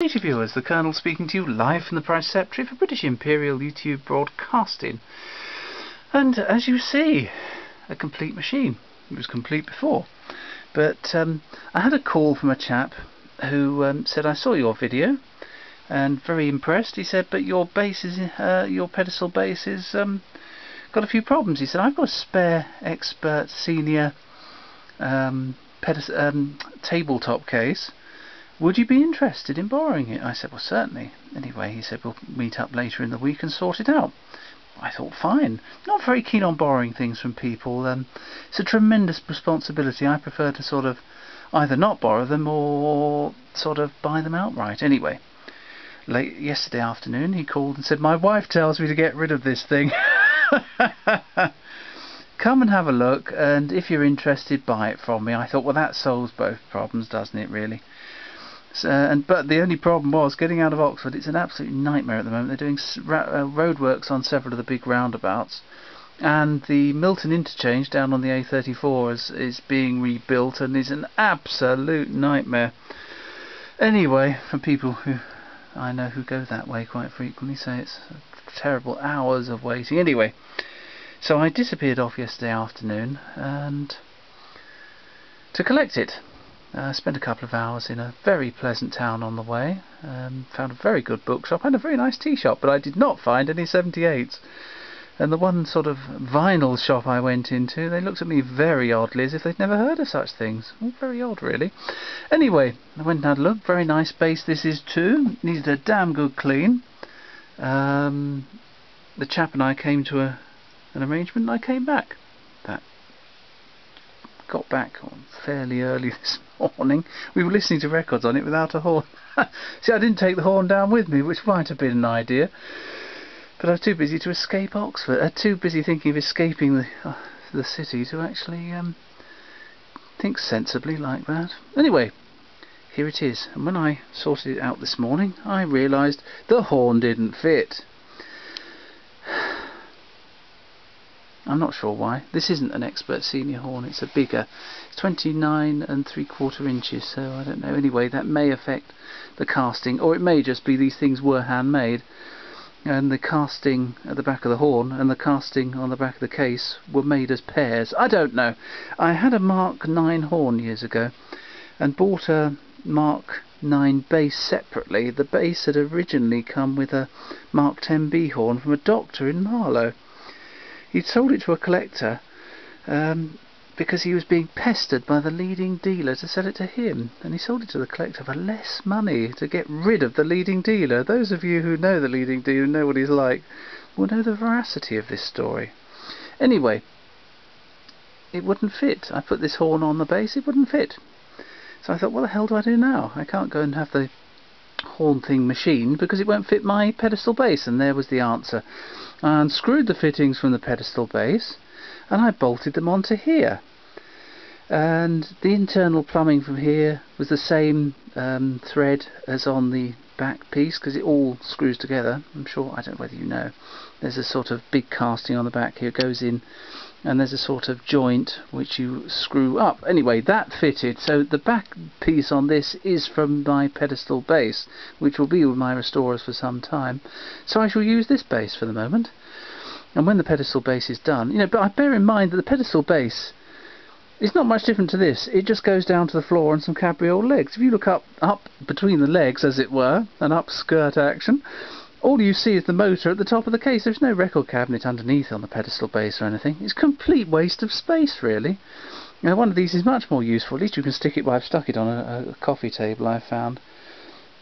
Native viewers, the Colonel speaking to you live from the Preceptory for British Imperial YouTube Broadcasting. And as you see, a complete machine. It was complete before. But I had a call from a chap who said, I saw your video and very impressed. He said, but your bass is, your pedestal bass is got a few problems. He said, I've got a spare expert senior tabletop case. Would you be interested in borrowing it? I said, well, certainly. Anyway, he said, we'll meet up later in the week and sort it out. I thought, fine. Not very keen on borrowing things from people. It's a tremendous responsibility. I prefer to sort of either not borrow them or sort of buy them outright. Anyway, late yesterday afternoon, he called and said, my wife tells me to get rid of this thing. Come and have a look, and if you're interested, buy it from me. I thought, well, that solves both problems, doesn't it, really? But the only problem was getting out of Oxford. It's an absolute nightmare at the moment. They're doing roadworks on several of the big roundabouts, and the Milton Interchange down on the A34 is being rebuilt and is an absolute nightmare. Anyway, for people who I know who go that way quite frequently, say it's terrible hours of waiting. Anyway, so I disappeared off yesterday afternoon and to collect it. I spent a couple of hours in a very pleasant town on the way, found a very good bookshop and a very nice tea shop, but I did not find any 78s. And the one sort of vinyl shop I went into, they looked at me very oddly, as if they'd never heard of such things. Well, very odd, really. Anyway, I went and had a look. Very nice bass this is too. Needed a damn good clean. The chap and I came to an arrangement, and I came back. Got back on fairly early this morning. We were listening to records on it without a horn. See, I didn't take the horn down with me, which might have been an idea, but I was too busy to escape Oxford. I was too busy thinking of escaping the city to actually think sensibly like that. Anyway, here it is, and when I sorted it out this morning, I realised the horn didn't fit. I'm not sure why. This isn't an expert senior horn, it's a bigger. It's 29 3/4 inches, so I don't know. Anyway, that may affect the casting, or it may just be these things were handmade, and the casting at the back of the horn and the casting on the back of the case were made as pairs. I don't know. I had a Mark 9 horn years ago and bought a Mark 9 bass separately. The bass had originally come with a Mark 10B horn from a doctor in Marlow. He'd sold it to a collector because he was being pestered by the leading dealer to sell it to him, and he sold it to the collector for less money to get rid of the leading dealer. Those of you who know the leading dealer, know what he's like, will know the veracity of this story. Anyway, it wouldn't fit. I put this horn on the bass, it wouldn't fit. So I thought, what the hell do I do now? I can't go and have the horn thing machined because it won't fit my pedestal bass, and there was the answer. I unscrewed the fittings from the pedestal base and I bolted them onto here, and the internal plumbing from here was the same thread as on the back piece because it all screws together. I'm sure, I don't know whether you know, there's a sort of big casting on the back here, goes in, and there's a sort of joint which you screw up. Anyway, that fitted, so the back piece on this is from my pedestal base, which will be with my restorers for some time, so I shall use this base for the moment. And when the pedestal base is done, you know, but I bear in mind that the pedestal base is not much different to this. It just goes down to the floor and some cabriole legs. If you look up between the legs, as it were, an upskirt action, all you see is the motor at the top of the case. There's no record cabinet underneath on the pedestal base or anything. It's a complete waste of space, really. Now, one of these is much more useful. At least you can stick it where I've stuck it on a coffee table, I've found.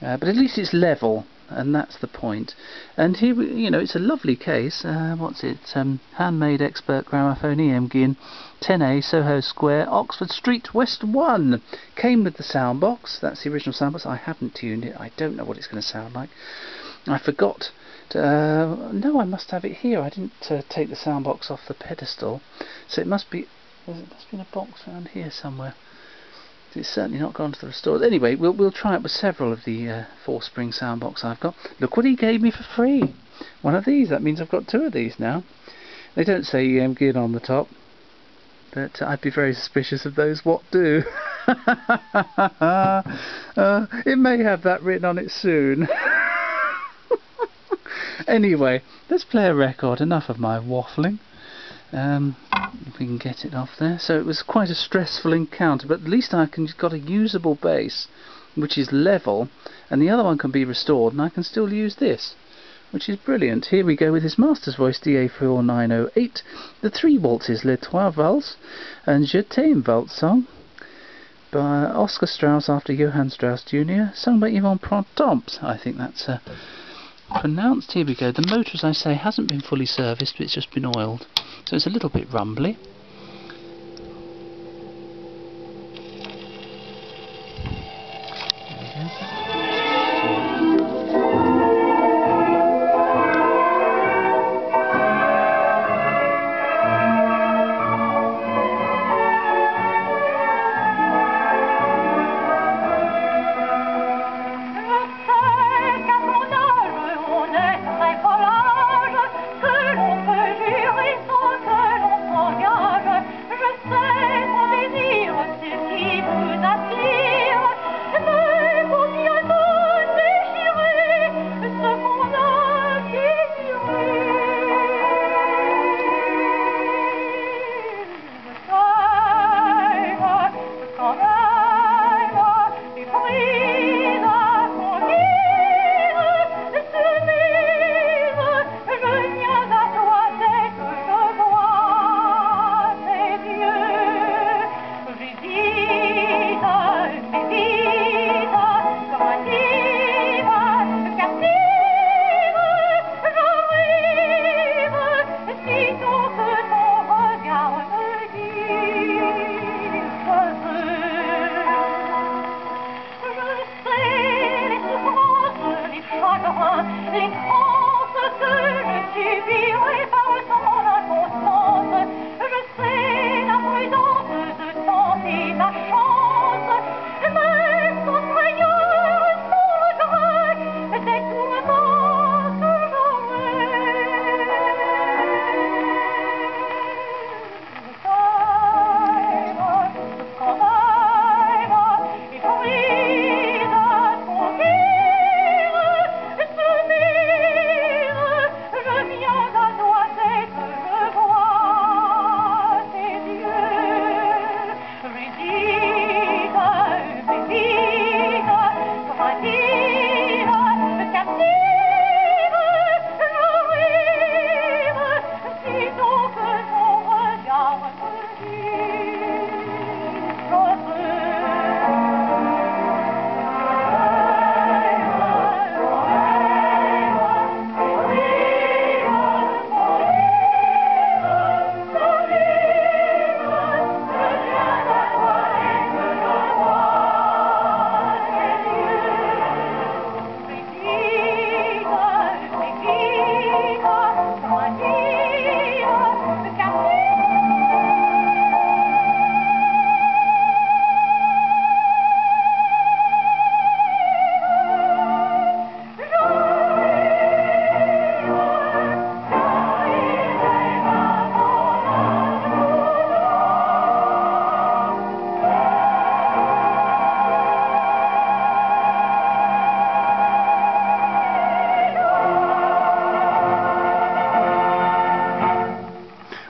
But at least it's level, and that's the point. And here, you know, it's a lovely case. What's it? Handmade Expert Gramophone EMG in 10A Soho Square, Oxford Street, West 1. Came with the soundbox. That's the original soundbox. I haven't tuned it. I don't know what it's going to sound like. I forgot to, no, I must have it here. I didn't take the sound box off the pedestal, so it must be in a box around here somewhere. It's certainly not gone to the restorers. Anyway, we'll try it with several of the four-spring sound box I've got. Look what he gave me for free. One of these. That means I've got two of these now. They don't say EMG on the top, but I'd be very suspicious of those. What do? It may have that written on it soon. Anyway, let's play a record. Enough of my waffling. If we can get it off there. So it was quite a stressful encounter, but at least I can got a usable bass, which is level, and the other one can be restored, and I can still use this, which is brilliant. Here we go with His Master's Voice, DA 4908, the three waltzes, Les Trois Valses, and Je T'aime Waltz song by Oscar Strauss after Johann Strauss Jr, sung by Yvonne Printemps. I think that's pronounced. Here we go. The motor, as I say, hasn't been fully serviced, but it's just been oiled, so it's a little bit rumbly.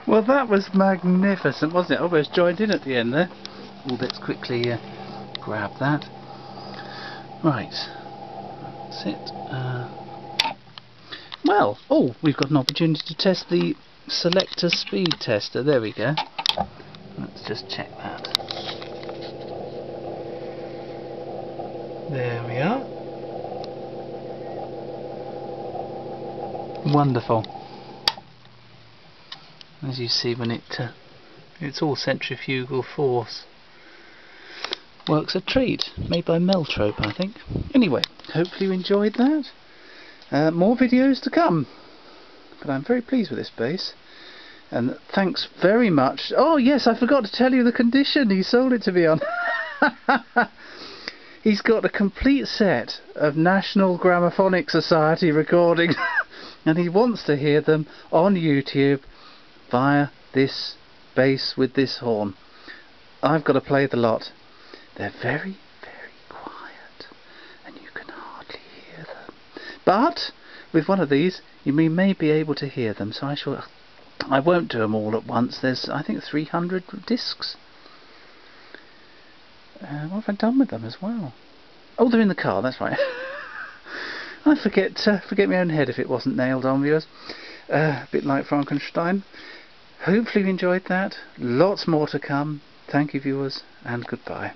Well, that was magnificent, wasn't it? I almost joined in at the end there. Well, let's quickly grab that. Right, that's it. Well, oh, we've got an opportunity to test the Selecta speed tester. There we go. Let's just check that. There we are. Wonderful. As you see, when it's all centrifugal force, works a treat. Made by Meltrope, I think. Anyway, hopefully you enjoyed that. More videos to come, but I'm very pleased with this bass. And thanks very much. Oh yes, I forgot to tell you the condition he sold it to me on. He's got a complete set of National Gramophonic Society recordings, and he wants to hear them on YouTube via this bass with this horn. I've got to play the lot. They're very, very quiet, and you can hardly hear them. But with one of these, you may be able to hear them. So I won't do them all at once. There's, I think, 300 discs. What have I done with them as well? Oh, they're in the car. That's right. I forget my own head if it wasn't nailed on, viewers. A bit like Frankenstein. Hopefully you enjoyed that. Lots more to come. Thank you, viewers, and goodbye.